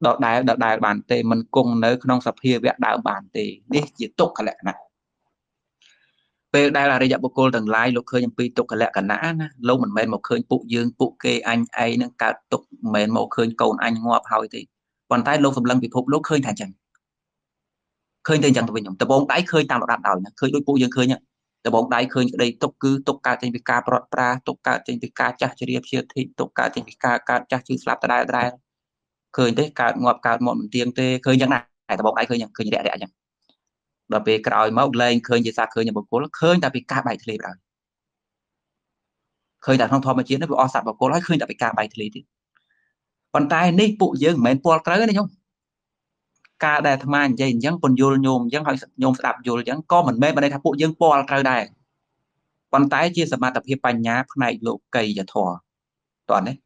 đợt đại đợt đại bản tề mình cùng nơi nông sập hiệp vẽ đại bản tề đi chỉ tục cả lẽ này về đây là để dạy bộ cô từng lái lục khơi những pi tục cả lẽ cả nã lâu mình men một khơi phụ dương phụ kê anh ấy nâng cao tục men một khơi cầu anh hoa hồi thì còn tay lâu sầm lăng bị phục lúc khơi thành chẳng khơi thành chẳng tụi mình tập bóng đáy khơi tao đạp đảo nhá khơi đôi phụ dương khơi nhá tập bóng đáy khơi đây tục cứ tục ca trên bị ca prot pra tục ca trên bị ca cha chìa chia thì tục ca trên bị ca ca cha chư slap ta đây khơi đấy cả ngọc cả một tiếng tê khơi những này ta bọc đáy khơi những khơi đẹp đẹp nhỉ đặc biệt còi máu lên khơi gì xa khơi những bộ cố khơi ta bị ca bài thề rồi khơi ta không thò mà chiến nó bị o sạt vào cố nói khơi ta bị ca bài thề thì còn tay ní phụ dương mền pol tới đấy nhung ca đại tham ăn dây những con vô nhôm những hơi nhôm đạp vô những con mình mê vào đây tháp phụ dương pol tới đây còn tay chia sẻ tập hiệp bàn nhá này lộ cây và thò toàn đấy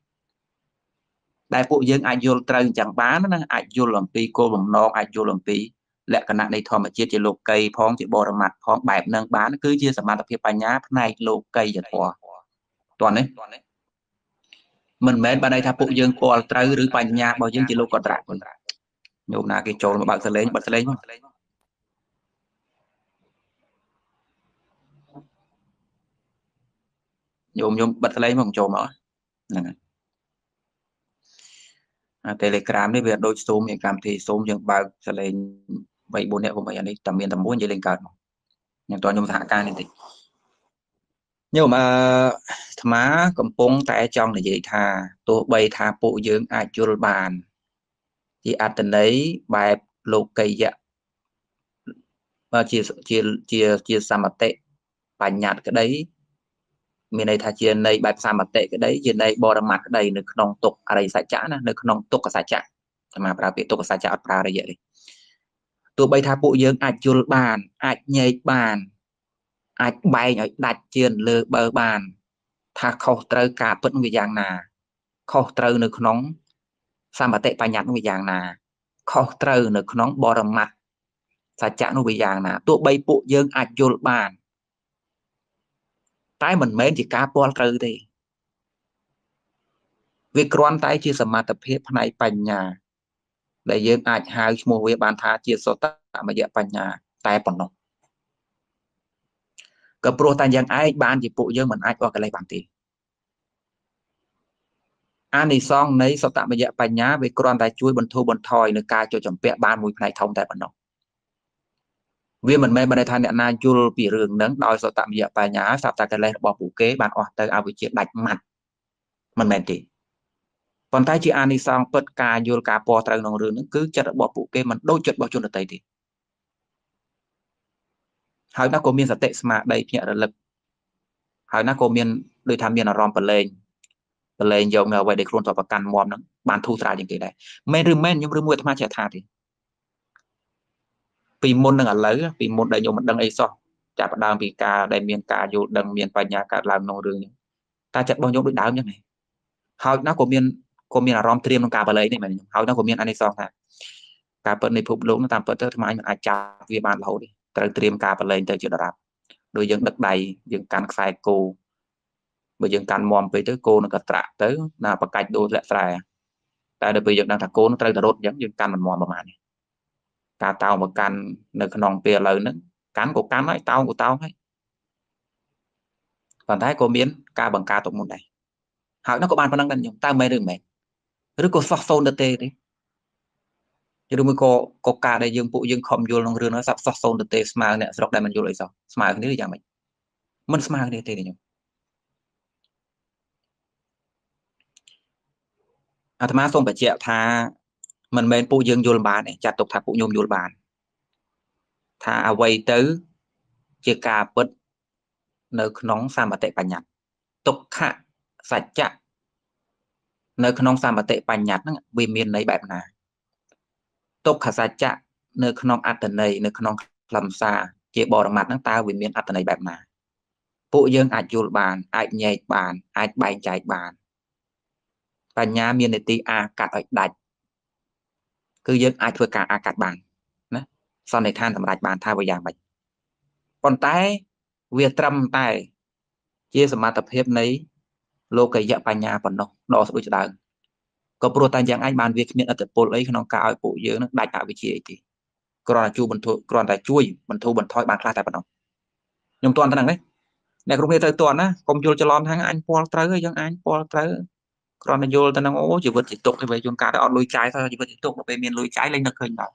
đại phụ dân ai vô trần chẳng bán nó ai vô làm pi cô bằng non ai vô làm pi lẽ cái nạn này thôi mà chia chỉ lục cây phong chỉ bò mặt phong bẹp nâng bán cứ chia sẻ mặt tập hiệp bài nhá này lục cây giờ thò toàn đấy mình mệt bà đây thà phụ dân cô trừ rưỡi bài nhá bao dân chỉ lục còn rạc còn nhiều na cái trồn mà bạn sẽ lấy bạn sẽ lấy không nhiều nhiều bạn sẽ lấy bằng trồn đó Telegram đấy việc đôi zoom thì làm thì zoom những bài sẽ lên bảy bốn nẹo của mấy anh ấy tầm miền tầm muốn gì lên cờ nhưng toàn nhung thả ca này thì nhưng mà thầm á cầm bông tại trong là gì thà tôi bày thà bộ dưỡng ai chua bàn thì à tình ấy bài lục cây dạ và chia chia chia chia sa mặt tệ bài nhạt cái đấy miền này thà chiên này bạch sa mặt tệ cái đấy chiên này bò đầm mặt cái đấy nước non tục ở đây xài chả nè nước non tục ở xài chả mà bà bị tục ở xài chả bà đây vậy đi tôi bay thà bộ dương ạch chul bàn ạch nhảy bàn ạch bay nhảy đặt chiên lơ bờ bàn thà khâu trơ cả vẫn người giang nà khâu trơ nước nóng sa mặt tệ bạch nhạt người giang nà khâu trơ nước nóng bò đầm mặt xài chả người giang nà tôi bay bộ dương ạch chul bàn tay mình mến chỉ cá bò trừ thì việc quan tay chia sẻ mặt tập hiệp này bành nhà để dương ảnh hai mùa về bàn thà chia số tất cả mà dễ bành nhà tay còn đâu cặp pro tay giang ai bàn chỉ phụ dương mình ai qua cái này bàn thì anh đi xong lấy số tạm mà dễ bành nhà về quan tay chui bần thu bần thòi nơi ca cho chồng bẹ bàn mùi này thông tại còn đâu vì mình mê bên đây thay nè na chua bị rừng nắng đòi sợ tạm dẹp bài nhá sạp ta cái lên bỏ phụ kế bạn ở tới ao vị trí đạch mặt mình mệt thì còn tay chị an đi sang bật cà vô cà po trai nòng rừng cứ chặt bỏ phụ kế mình đôi chật bỏ chôn ở tay thì hỏi nó có miên sạch tệ mà đây nhẹ là lực hỏi nó có miên đôi tham miên là rom phần lên phần lên dầu ngờ vậy để luôn tỏ vào căn mòn nó bạn thu ra những cái này men rừng men nhưng rừng mua tham trẻ thà thì vì môn đang ở lấy vì môn đại nhiều mình đang ấy so chả bắt đang vì cả đại miền cả dù đang miền và nhà cả làm nông đường ta chặt bao nhiêu đối đảo như này hầu nó của miền của miền là rom triêm nông cà và lấy này mà hầu nó của miền anh ấy so ha Cả phần này phục lũng tạm phần tới mà anh ai chạp vì bạn là hậu đi. Trời tìm cả phần lên tới chỗ đó rạp. Đôi dân đất đầy, dân cắn khai cô. Bởi dân cắn mòm với tới cô nó có trả tới. Nào bà cách đôi lệ xài. Tại đây bởi dân đang thả cô nó trời đốt giống dân cắn mòm bà mà này. Cả tao mà cắn nơi khả nòng bìa lời nữa. Cắn của cắn ấy, tao của tao ấy. Còn thấy cô miễn ca bằng ca tổng môn này. Hỏi nó có bàn phần năng đàn nhung, tao mê được mệt. Rất cô sọc xôn đất tê đấy. Chứ đúng cô có ca đây dương phụ dương không vô lòng rương nó sắp sọc xôn đất tê smile nè, sọc đây mình vô lại sao? Smile cái này là mình. Mình smile cái này nhung. À thầm á xôn bà chẹo thà mình mê phụ dương vô lòng bàn này, chặt tục thà phụ nhôm vô lòng bàn. Thà à quay tứ chìa ca bớt nơi nóng xa mà tệ bà nhặt. Tục khả sạch chạ nơi khăn ông xa mà tệ bàn nhạt vì miền này bẹp nà tốt khả sạch chạ nơi khăn ông át tần này nơi khăn ông làm xa chế bỏ mặt nắng ta vì miền át tần này bẹp nà phụ dương ạch dù bàn ạch nhạy bàn ạch bánh chạy bàn và nhà miền này tí à cạt ạch đạch cứ dương ạch vừa cả à cạt bàn sau này than thầm đạch bàn thay vào dạng bạch còn tay việc trăm tay chia sẻ mà tập hiếp này lô cây dạ bà nhà phần đó, đó sẽ bước cho có bố ta dạng anh bàn việc miễn ở tập bố lấy nó cao ở bộ dưới nó đạch ảo vị trí ấy còn là chú bần thu, còn là chui bần thu bần thói bàn khá tại phần đó nhưng toàn ta nặng đấy này cũng như tới toàn á, không vô cho lòn tháng anh bố tới dân anh bố tới còn là vô ta nặng ố chỉ vượt chỉ tục thì về chúng ta đã lùi trái thôi chỉ vượt chỉ tục về miền lùi trái lên được hình đó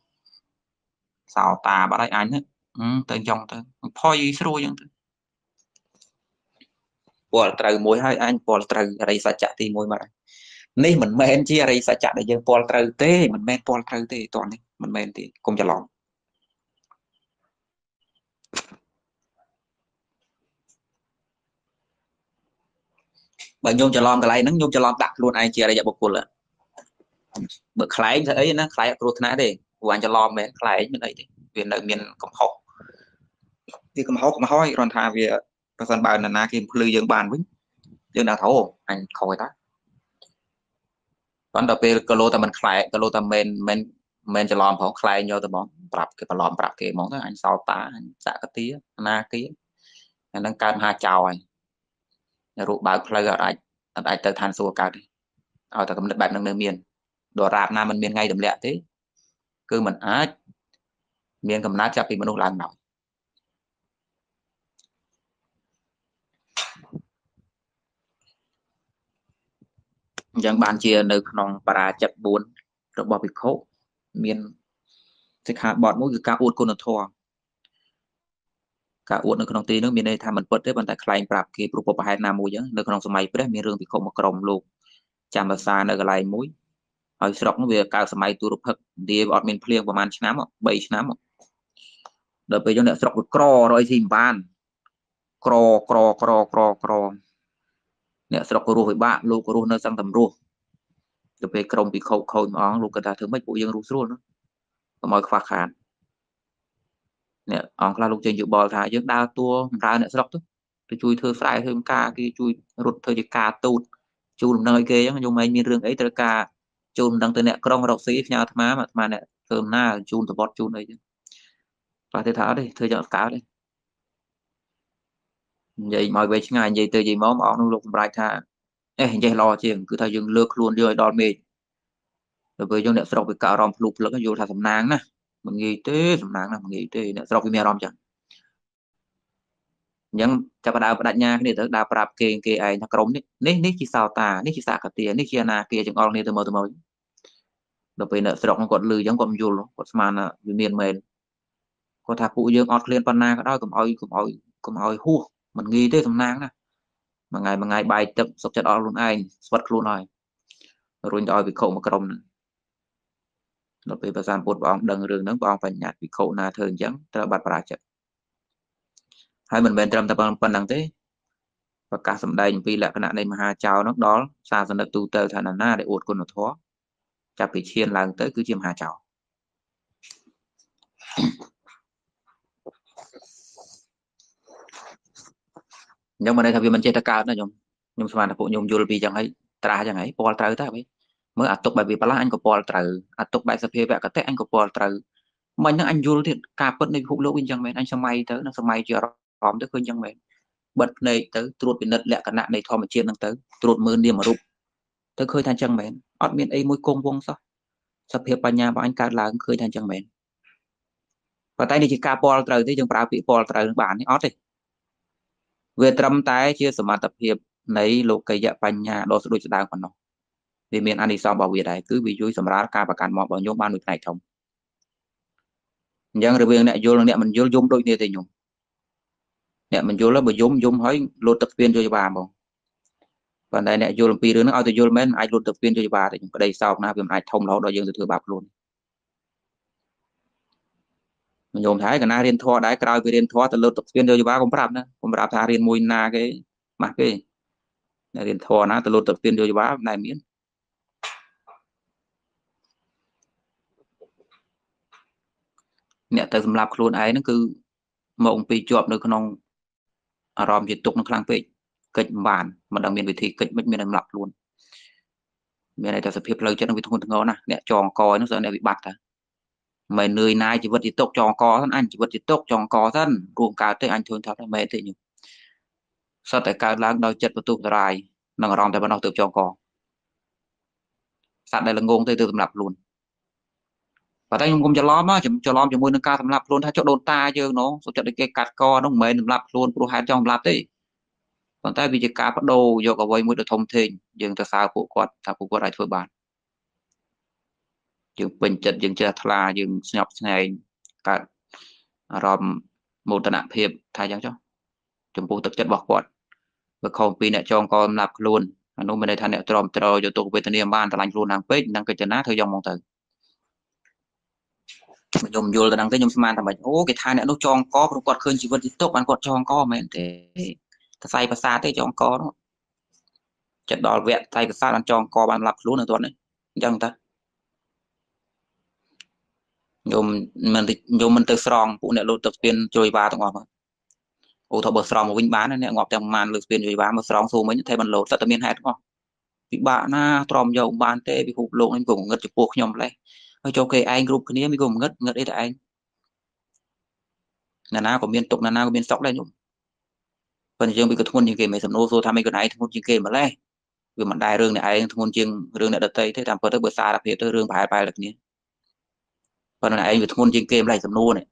sao ta bà đại anh ấy tên chồng ta phoi xe rùi bỏ trời mối hai anh bỏ trời đây sạch chạ thì mối mà nên mình men chia đây sạch chạ để dân bỏ trời tê mình men bỏ trời tê toàn đi mình men thì không cho lòng bởi nhôm cho lòng cái này nó nhôm cho lòng đặt luôn ai chia đây dạ bọc cột là bực khái thế ấy nó khái ruột nã đi hoàn cho lòng men khái như này thì về nơi miền cầm hộc thì cầm hộc mà hoi còn thà về còn bạn là na kim lư dương bàn với dương đào thấu anh khỏi ta còn đặc biệt calo ta mình khai calo ta men men men cho lòm phóng khai nhau từ món bạc cái lòm bạc cái món đó anh sao ta anh dạ cái tí na kia anh đang cam hai chào anh rượu bạc khai gọi anh anh tới than xua cả đi ở ta cầm đất bạc nông miền đồ rạp nam mình miền ngay đầm lẹ thế cứ mình á miền cầm nát cho thì mình làm nào dân bàn chia nơi nòng para chặt buồn rồi bỏ bị khổ miền thực hạ bọn mỗi người cá uốn côn thò cá uốn nơi nòng tì nước miền đây tham mình bớt đấy bàn tay khaiปรับ kia ปรุปปะหายนามุย nơi nòng สมัยព្រះមានរឿងពី nè sọc cổ với bạn lô cổ nó sang tầm rùa được về cồng bị khâu khâu nó lô ta thứ mấy bộ dân rú luôn đó mọi khoa khán nè ông là lục trình dự bò thả dưỡng đa tua ra nè sọc tôi chui thơ sai thêm ca kia chui rụt thơ chỉ ca tụt chùm nơi kia nhưng mà miên rương ấy tới ca chùm đang tới nè cong đọc sĩ nhà thám mà mà nè thơm na chùm từ bọt chùm đấy chứ và thế tháo đây thơ chọn cá đây vậy mọi về ngày vậy từ gì món món lục bài thà, em vậy lo chuyện cứ thay dừng lược luôn rồi đòn mì, rồi với những nét sọc với cả rồng lục lược nó vô thà sầm nang nè, mình nghĩ tới sầm nang nè mình nghĩ tới nét sọc với mè rồng chẳng, những cha bà đào bà đại nha cái này đào bà kê kê ai nó cống đấy, nít nít chỉ sao ta, nít chỉ xả cả tiền, nít kia na kia chẳng on này từ mờ từ mờ, rồi với nét sọc nó còn lười giống còn vô luôn, còn sman là miền miền, còn thà phụ dương on lên panna cái đó cũng oi cũng oi cũng oi hua mình nghĩ tới thầm nang nè mà ngày mà ngày bài tập sắp chặt đó luôn anh sắp luôn rồi rồi đòi bị khổ một cồng nó bị bà giam bột bóng đằng đường nắng bóng và nhạt bị khổ na thường dẫn ta bật bà chặt hai mình bên trầm tập phần đằng thế và cả sầm đây vì là cái nạn này mà hà chào nó đó xa dần được tu tờ thà na để ột con nó thó chặt bị chiên làng tới cứ chiêm hà chào nhưng mà đây là vì mình chơi ta cao nữa nhung nhung xem là phụ nhung vô là vì chẳng ấy trả chẳng ấy bỏ ta ta vậy mới áp tục bài bị bà anh có bỏ trừ áp tục bài sập hề vẽ cái anh có bỏ trừ mình nó anh vô thì cà phớt này hụt lỗ bên chân mình anh xem may tới nó xem may chưa róm tới khơi chân mình bật này tới trượt bị nứt lẹ cả nạn này thò mà chia năng tới trượt mưa niềm mà rụng tới khơi than chân mình ót miên ấy môi cong vong sao sập hề bà nhà bà anh cả là khơi than chân mình và tay này chỉ cà bỏ trừ thế chừng bà bị bỏ trừ bản ót đi về trầm tay chia sẻ mà tập hiệp này lục cây dạ bà nhà đo số đôi sẽ đang còn nó vì miền anh đi sau bảo vệ này cứ vì vui sầm ra ca và cản mò bảo nhôm ban một ngày thông nhưng rồi việc này vô là này mình vô zoom đôi này thì nhung này mình vô là mình zoom zoom hỏi lột tập viên cho bà không còn đây này vô làm pi đứa nó ao thì vô men ai lột tập viên cho bà thì đây sau na việc ai thông nó đòi dương từ thừa bạc luôn mình nhôm thái cả na riêng thoa đái cào về riêng thoa từ lột tập viên cho bà không bạc nữa không bạc thà riêng môi na cái mặt cái riêng thoa na từ lột tập viên cho bà này miễn nè từ làm lạp luôn ấy nó cứ mộng bị chuột được không ròm dịch tục nó khăng phệ kịch bản mà đặc biệt về thì kịch mình làm lạp luôn bên này ta sẽ phết lâu cho nó bị thun ngó nè nè tròn coi nó sợ này bị bật à mày nơi nay chỉ vật dịch tục tròn co thân anh chỉ vật dịch tục tròn co thân ruộng cá tới anh thôn tháo này mày thế nhỉ sao tại cá láng đau chật và tụt dài nằng ròm tại ban đầu tự tròn co sẵn đây là ngôn từ từ làm lạp luôn và tay không cho lóm á, cho lóm cho môi nâng cao làm lạp luôn, thay cho đồn ta chứ nó, cho đến cái cắt co nó mềm làm lạp luôn, pro hai trong lạp đấy. Còn tay vì chỉ cá bắt đầu do cả vây môi được thông thình, dừng ta sao của quạt, ta của quạt lại thôi bạn. Dừng bình chật, dừng chật là dừng nhọc này, cả ròm một tận nặng hiệp thay cho, chúng bù thực chất bỏ quạt, và không pin lại cho con lạp luôn, nó bên đây thay lại tròn tròn cho tụ về tận địa bàn ta lành luôn hàng pet, đang cái chân nát thời dòng mong từ. Mình dùng vô là đang tới nhung man thằng mình ô cái thai này nó tròn co nó quật khơi chỉ vật tốt bạn quật tròn co mày thế say và xa thế tròn co đó chật đỏ vẹn say và xa bạn tròn co bạn lặp luôn là tuần đấy chẳng ta dùng mình dùng mình tự sòng cũng lại lột tập tiền chơi ba thằng ngọc ô thọ bờ sòng một vinh bán này ngọc thằng man lột tiền chơi ba một sòng số mấy như thế bạn lột tất cả miền hết đúng không bị bạn na tròn dầu bạn tê bị hụt lộn anh cũng ngất chụp buộc nhom lại cho kê anh group cái này mình gồm ngất ngất đấy tại anh là na của biên tục là na của biên sóc đây nhung phần riêng bị cái thôn riêng kề mấy sầm nô số tham mấy cái này thôn riêng kề mà đây vì mặt đài riêng này anh thôn riêng riêng này đặt tây thế làm phần tới bữa xa đặc biệt tới riêng bài bài là cái này phần này anh bị thôn riêng kề này sầm nô này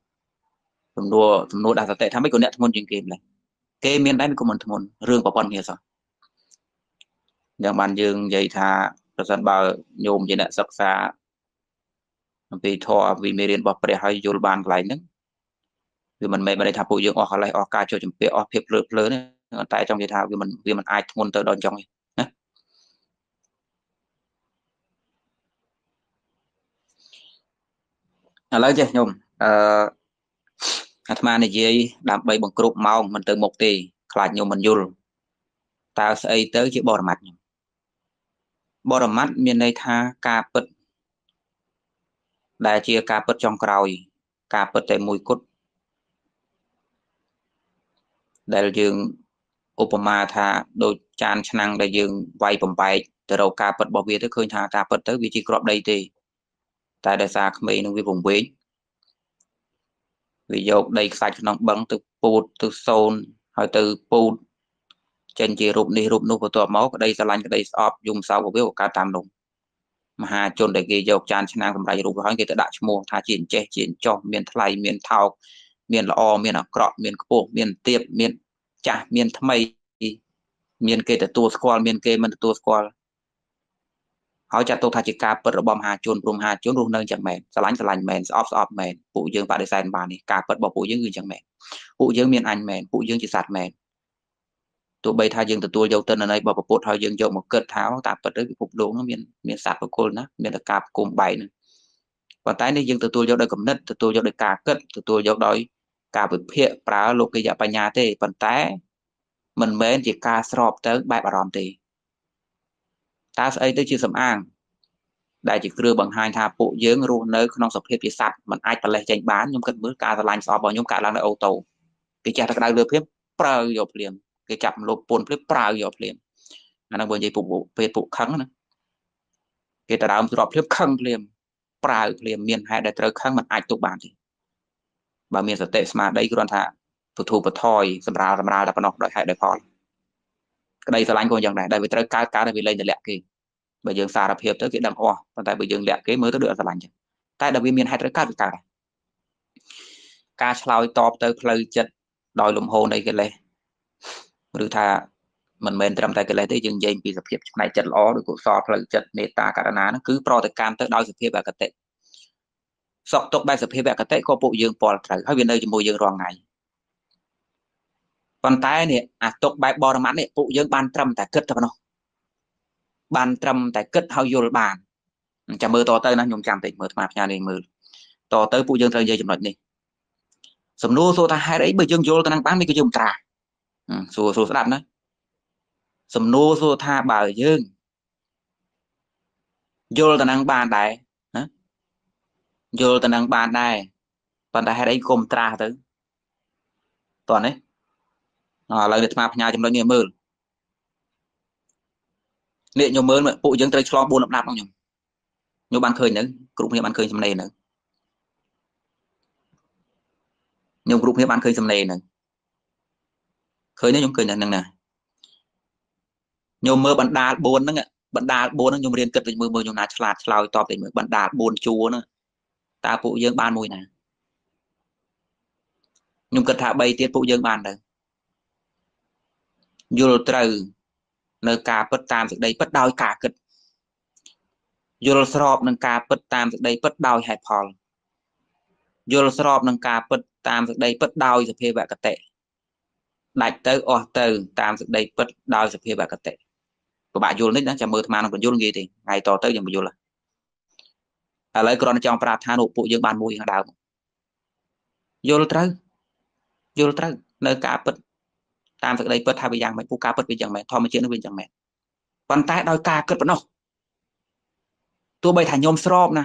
sầm nô sầm nô đặt tệ tham mấy cái này thôn riêng kề này kề miền đấy mình có một thôn riêng của con kia sao đang bàn riêng vậy thà rồi bảo nhôm vậy nè sập xa vì thọ vì mê điện bảo vệ hai dồn bàn lại nữa vì mình mê bên đây tháp bụi dưỡng ở lại ở ca cho chuẩn bị ở hiệp lực lớn này tại trong cái tháp vì mình vì mình ai muốn tới đón trong này à lấy chưa nhung à tham này gì đam bay bằng cột màu mình từ một tỷ lại nhiều mình dồn ta sẽ tới chữ bò mặt bò mắt miền đây tha ca bật đại chia ca bớt trong còi ca bớt tại mùi cốt đại dương Obama tha đôi chan năng đại dương vay bầm bay từ đầu ca bớt bảo vệ tới khơi tha ca bớt tới vị trí crop đây thì tại đại xa không bị nông viên vùng biển vì dọc đây sạch nông bắn từ put từ zone hỏi từ put trên chia rụp đi rụp nô của tòa máu ở đây xa lanh ở đây shop dùng sau của biết của ca tam đồng mà chôn để ghi dọc chan năng cầm đại rụp hỏi người ta đã mua tha chiến che chiến cho miền Thái miền Thảo miền Lào miền Cọ miền Cổ miền Tiệp miền Chả miền Thái miền kê từ tua squal miền kê mình tua squal hỏi chặt tôi tha chỉ cà bớt bom hà chôn bom hà chôn luôn nâng chẳng mềm sờ lánh sờ lánh mềm sờ off sờ off mềm phụ dương và design bà này cà bớt bỏ phụ dương người chẳng mềm phụ dương miền Anh mềm phụ dương chỉ sạt mềm tụi bay tha dương từ tua dầu tân ở đây bỏ vào bột hai dương dầu một cơn tháo tạm vật tới phục đổ nó miền miền sạt của cô nữa miền là cạp cùng bảy nữa còn tái này dương từ tua dầu đây cầm nứt từ tua dầu đây cả cất từ tua dầu đói cả vật hiện phá lục cái dạ bà nhà thế còn tái mình mới chỉ ca sọp tới bài bà ròm thì ta sẽ tới chưa sầm an đại chỉ đưa bằng hai tháp bộ dương ruộng nơi không sập hiệp chỉ sạt mình ai phải lấy tranh bán nhưng cần bước ca lành sọp vào nhóm cả làng là ô tô cái cha thật đang đưa phép prơ dọc liền cái chậm lột bồn phết prau dọc liền, anh đang buồn gì phục vụ, về phục kháng nữa, Kể ta đám rộp liếp khăn liềm Pra ực liềm miền hai đại trở khăn mặt ạch tục bản thì Bà miền sở tệ mà đây cứ đoàn thạ Phụ thu vật thoi Xâm ra xâm ra đạp nọc đòi hại đòi phó Cái đây sở lãnh của dân này đây vì trở cá cá này vì lên để lẹ kì Bởi dân xa đạp hiệp tới cái đằng hoa Còn tại bởi dân lẹ kế mới tới đựa sở lãnh chứ Tại đạp miền hai trở cá với cá này Cá shloi tọp tới lời chất Đòi lùm hồ này cái lê Rưu thạ mình mình trong tay cái lấy thế dừng dây bị sập hiệp này chật ló được cuộc so là chật meta cả đàn nó cứ pro từ cam tới đôi sập hiệp và cả tệ sọc tốc bay sập hiệp và cả tệ có bộ dương bỏ trời hơi bên đây chỉ môi dương ròng ngày còn tay này à tốc bay bò mắn này bộ dương ban trâm tại kết thôi nó ban trâm tại kết hơi vô bàn chả mưa to tới nó nhung chạm tịnh mưa mạp nhà này mưa to tới bộ dương trời dây chụp lại này sầm nô số ta hai đấy bởi dương vô ta đang bán mấy cái dương trà số số đạp đấy Sầm nô xô tha bảo dương Dô tần năng bàn đại Dô tần năng bàn đại Bạn đại hay đấy gồm tra tớ Toàn đấy Lời được mà nhà chấm đôi nghe mơ Nịa nhô mơ mơ Bộ dương tớ cho bốn lập nạp không nhầm Nhô bàn khơi nữa Cũng như bàn khơi xâm này nữa Nhô cũng như bàn khơi xâm này nữa Khơi nữa nhông cười nữa nè Nhôm mơ bắn đá bốn nâng ạ Bắn đá bốn nâng nhôm riêng cực với mơ mơ nhôm nát chá lát chá lát tọp để mơ bắn đá bốn chúa nâng Ta phụ dương ban mùi nè Nhôm cực thả bay tiết phụ dương ban nâng Dù trâu nâng ca bất tam dựng đây bất đôi cả cực Dù srop nâng ca bất tam dựng đây bất đôi hẹp hồn Dù srop nâng ca bất tam dựng đây bất đôi dựng hề vạ cực tệ Đạch tới ổ tư tam dựng đây bất đôi dựng hề vạ cực tệ Các bạn vô lên đó, chả mơ thầm nó còn vô lên kia thì ngày to tới nhưng mà vô lên à lấy con trong Pháp Thán Úc Bộ Dương Ban Mùi Hàng Đào Vô lên trâu Vô lên trâu Nơi cá bớt Tam thực đây bớt hai bây giờ mẹ Phụ cá bớt bây giờ mẹ Thôi mới chiến nó bây giờ mẹ Văn tay đôi cá cất bớt nó Tôi bây thả nhôm srop nè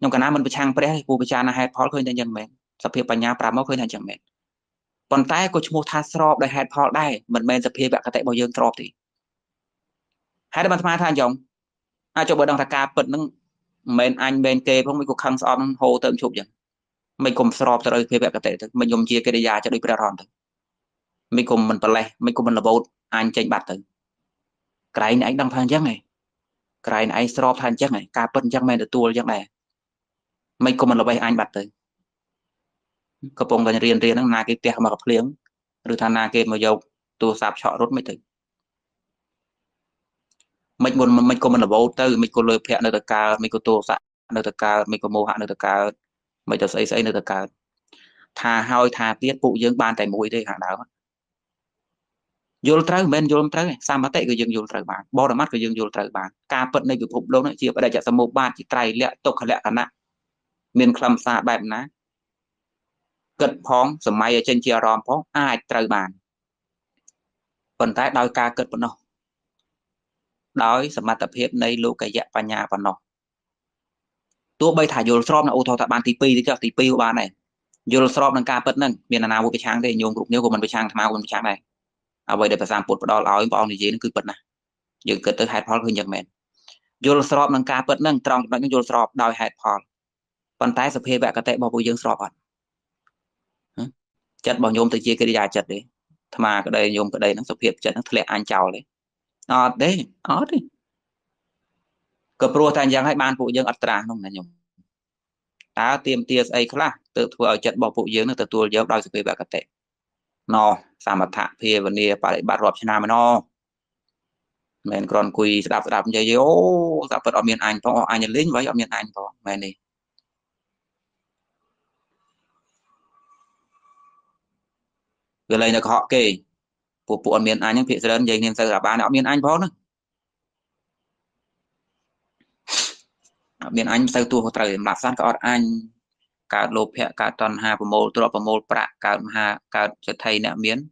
Nhưng cả nà mình phải chăng bởi đấy Phụ bây giờ nà hẹt phó khơi nhanh mẹ Sắp hiệp bà nhà bà mô khơi nhanh chẳng mẹ Văn tay có chung thả srop đầy hẹt phó đây Mình mẹ sắp hiệp bà tệ bao dương srop thì Hãy đăng ký kênh cho kênh đăng ký kênh mình anh bên kê không mình cũng khăn xong hô tơm chụp chẳng mình cùng sọp tới đây phê vẹt cả tệ mình dùng chia cái đề giá cho đi bật hòn mình cùng mình bật lè mình cùng mình là vô anh chênh bạc tới cái này anh đăng thang chắc này cái này anh sọp thang chắc này ca bận chắc mình được tour chắc này mình cùng mình là bây anh bạc tới cặp bông gần riêng riêng là cái tẹo mà gặp liếng rồi thằng na kia mà dầu tôi sạp chọ rốt mấy thứ mình muốn mình có mình là vô tư mình có lời phẹn nơi tất cả mình có tổ sẵn nơi tất cả mình có mô hạn nơi tất cả mình có xây xây nơi tất cả thà hoi thà tiết phụ dưỡng ban tại mũi đây hạng đáo vô trời mình vô trời sao mà tệ cái dưỡng vô trời bạn bó mắt cái dưỡng vô trời bạn ca phận này bị phục lâu nữa chỉ ở đây chạy xong một bàn chỉ trai lẹ tục lẹ cả nặng mình khâm xa bẹp ná cận phóng sầm may ở trên chia ròm phóng ai trời bạn phần thái đôi ca cận bọn nó Đói sẵn mặt tập hiếp này lúc cái dạng và nhà và nó Tôi bây thả dù srop là ô thô thả bàn tí pi thì chắc tí pi của bà này Dù srop là ca bất nâng Mình là nào vô cái trang thì nhung cũng nhớ của mình với trang thả mau của mình với trang này À vậy để phải giảm bột vào đó là áo bóng thì dễ nó cứ bật nè Dừng cứ tới hạt phó khơi nhật mẹn Dù srop là ca bất nâng trong đó những dù srop đòi hạt phó Còn tay sập hiếp bạc cả tệ bỏ vô dưỡng srop hẳn Chất bỏ nhôm từ chia cái đi dài chất đấy Thả mà cái đây nhôm cái đây nó sập hiếp chất nó thật lệ anh chào đấy Ở đây, ở đây Cơ pro thành dân hay ban phụ dân ạch ra nông nè nhung Ta tìm tia xây khá là Tự thua ở chất bỏ phụ dân nó tự tuôn dấu đôi sự phê bạc cả tệ Nó, xa mặt thạ phê vấn đề bà lại bạc rộp trên nam nó Mình còn quỳ sẽ đạp sẽ đạp như vậy Ô, dạ vật ở miền Anh phong, anh nhân lính với ở miền Anh phong Mình đi Vì lấy được họ kì Phụ phụ ở miền Anh những vị dân dành nên sẽ là bán ở miền Anh phó nữa Ở miền Anh sẽ tu hồ trời mặt sát có Anh Cả lộp hẹ cả toàn hà và mô trọ và mô bạc cả hà cả thầy nạ miến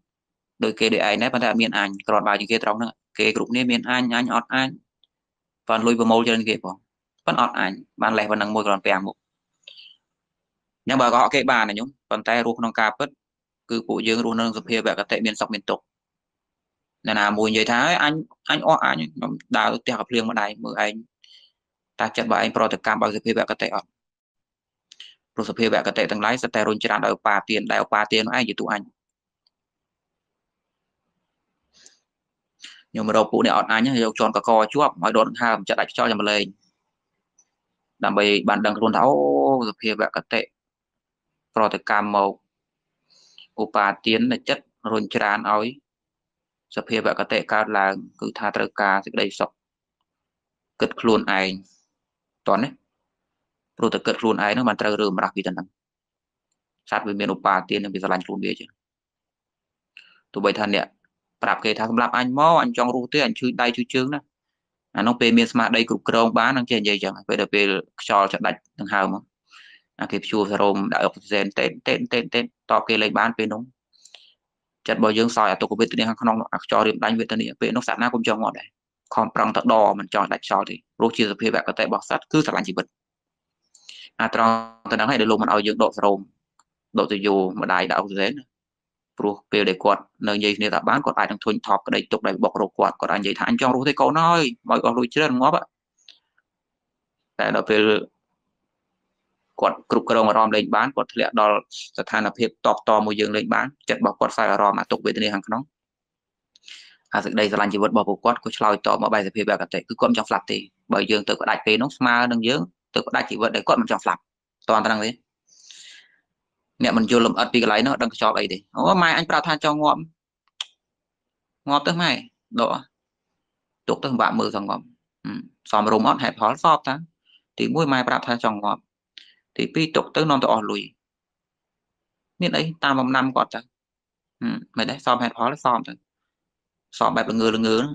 Đôi kê để ai nét bán ở miền Anh còn bao nhiêu kê trống nữa Kê group này miền Anh anh ọt Anh Và lùi vào mô cho nên kê phó Vẫn ọt Anh bán lẻ và nâng môi còn bèng mục Nhưng mà có kê bà này nhúng Còn tay rút nông ca bất Cứ phụ dương rút nâng dập hề về các thể miền sọc miền tục Nên là mùi như thế anh anh ó anh đào tôi học riêng vào đây mười anh ta chặt bài product cam bao giờ phê bạc tệ ọt rồi phê bạc tệ tầng lái sẽ run chán đào ba tiền đào ba tiền ai gì tụ anh nhưng mà đầu cụ này ọt anh nhá tròn cả co chuộc mọi đốn ha chặt đại cho nhầm lên làm bài bạn đang luôn tháo phê bạc tệ product cam màu ba tiền là chất run chán ấy sẽ phê bạc tệ cao là cứ tha trợ ca sẽ đầy sọc cất luôn ai toàn đấy rồi từ cất luôn ai nó bàn trao rừng mà đặc biệt là sát với miền Opa tiền là bị ra lành luôn bia chứ tụi bây thân nè đạp kê thằng làm anh mò anh trong ru tới anh chui đây chui trướng đó anh nó về miền smart đây cục krong bán đang chơi gì chẳng phải là về cho trận đánh thằng hào mà anh kịp chua rom đại học gen tên tên tên tên to kê lấy bán về nóng trận bao dương soi à tụi của bên tên hàng không cho điểm đánh về tên địa về nó sẵn nó cũng cho ngọn đấy còn trong thật đo mình chọn đặt cho thì rốt chia sẻ bạn có thể bỏ sát cứ thật là chỉ bật à trong thời nắng này để luôn mình ở dưỡng độ rôm độ từ dù mà đài đạo thế nữa pro về để quạt nơi gì người ta bán còn ai đang thuần thọt cái đây tục này bọc đồ quạt còn anh vậy thà anh cho rú thấy câu nói mọi người lui chơi ngó vậy tại là về quạt cục cờ rồng rom lên bán quạt lệ đo thật than là phê tọt to môi dương lên bán chặt bọc quạt sai là rom mà tục về đây hàng nóng à thực đây là chỉ vật bỏ quạt của lòi tỏ mà bài về cả thể cứ quậm trong phạt thì bởi dương tự có đại phê nó ma đang dưỡng tự có đại chỉ vật để quậm trong phạt toàn năng đấy mẹ mình vô lầm ẩn vì cái lấy nó đang cho đây đi oh, mai anh bảo than cho ngọm ngọm tới mai đó tục tới bạn mưa rằng ngọm ừ. Xóm rung ớt hẹp hóa xóp ta thì mỗi mai bảo than cho ngọm thì pi tục tới non tỏ lùi nên ấy ta vòng năm quạt ta ừ. Mày đấy xóm hẹp hóa là xóm ta xóm bẹp là ngừa là ngừa đó